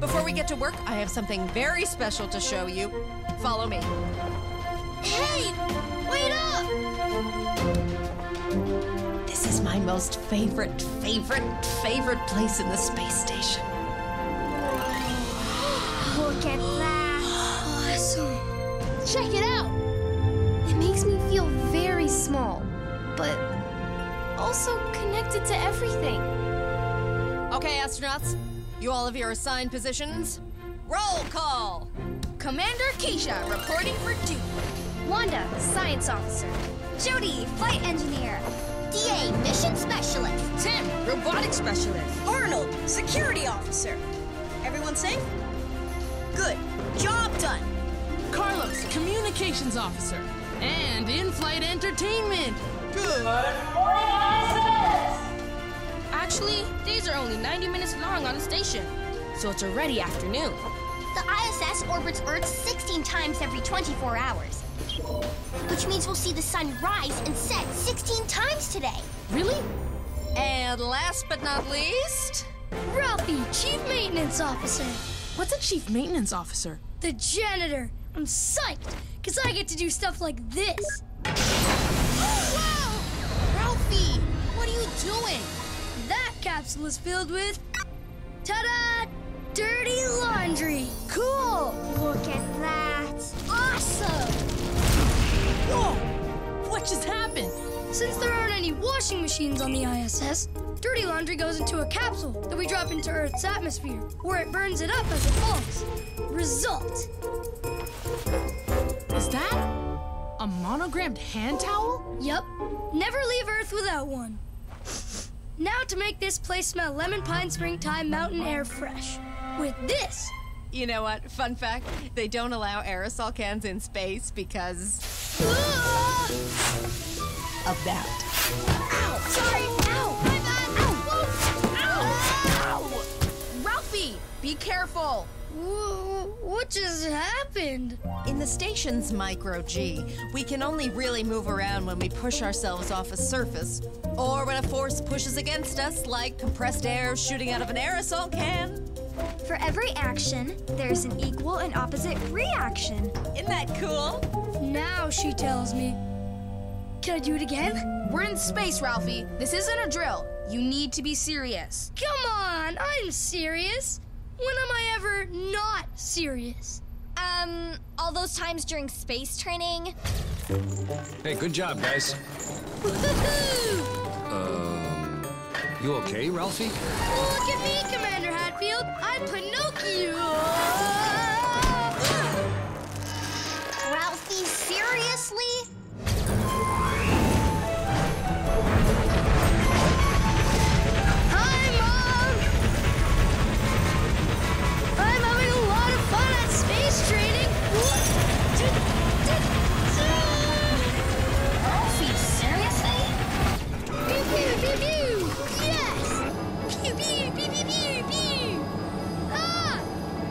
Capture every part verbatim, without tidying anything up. Before we get to work, I have something very special to show you. Follow me. Hey! Wait up! This is my most favorite, favorite, favorite place in the space station. Look at that! Awesome! Check it out! It makes me feel very small, but also connected to everything. Okay, astronauts, you all have your assigned positions. Roll call! Commander Keesha, reporting for duty. Wanda, science officer. Jyoti, flight engineer. D A, mission specialist. Tim, robotic specialist. Arnold, security officer. Everyone safe? Good. Job done. Carlos, communications officer. And in-flight entertainment. Good morning. Actually, days are only ninety minutes long on the station, so it's already afternoon. The I S S orbits Earth sixteen times every twenty-four hours, which means we'll see the sun rise and set sixteen times today. Really? And last but not least, Ralphie, chief maintenance officer. What's a chief maintenance officer? The janitor. I'm psyched, because I get to do stuff like this. Wow! Ralphie, what are you doing? That capsule is filled with, ta-da, dirty laundry. Cool! Look at that. Awesome! Whoa! What just happened? Since there aren't any washing machines on the I S S, dirty laundry goes into a capsule that we drop into Earth's atmosphere, where it burns it up as it falls. Result. Is that a monogrammed hand towel? Yep. Never leave Earth without one. Now to make this place smell lemon pine springtime mountain air fresh. With this. You know what? Fun fact, they don't allow aerosol cans in space because... Ah! Of that. Ow! Sorry! Ow! My bad! Ow! Ow! Ow! Ow! Ralphie! Be careful! What just happened? In the station's micro-G, we can only really move around when we push ourselves off a surface, or when a force pushes against us, like compressed air shooting out of an aerosol can. For every action, there's an equal and opposite reaction. Isn't that cool? Now she tells me. Can I do it again? We're in space, Ralphie. This isn't a drill. You need to be serious. Come on, I'm serious. When am I ever not serious? Um, all those times during space training. Hey, good job, guys. Um, you okay, Ralphie? Look at me, Commander Hatfield. I'm Pinocchio. Ralphie, seriously? Training? Ralphie, seriously? Pew pew pew pew! Yes! Pew pew pew pew pew pew! Ah!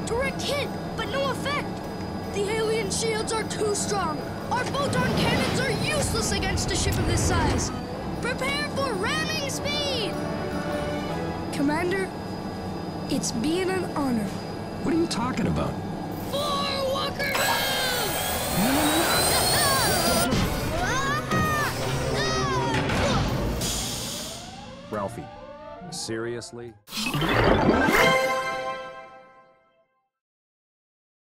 Direct hit, but no effect! The alien shields are too strong! Our photon cannons are useless against a ship of this size! Prepare for ramming speed! Commander, it's being an honor. What are you talking about? Ralphie, seriously?